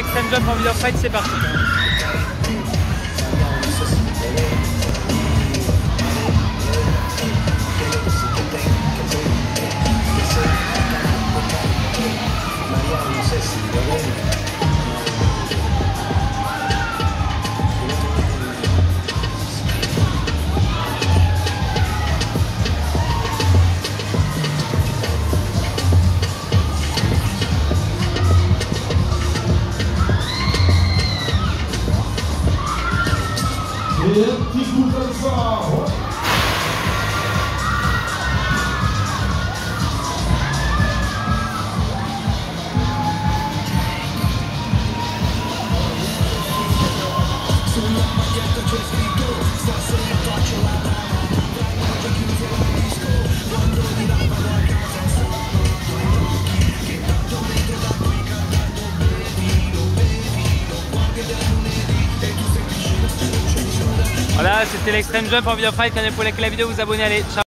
l'extreme jump en video fight, c'est parti. Et un petit coup comme ça. Voilà, c'était l'extreme jump en video fight. N'oubliez pas de liker la vidéo, vous abonner, allez, ciao.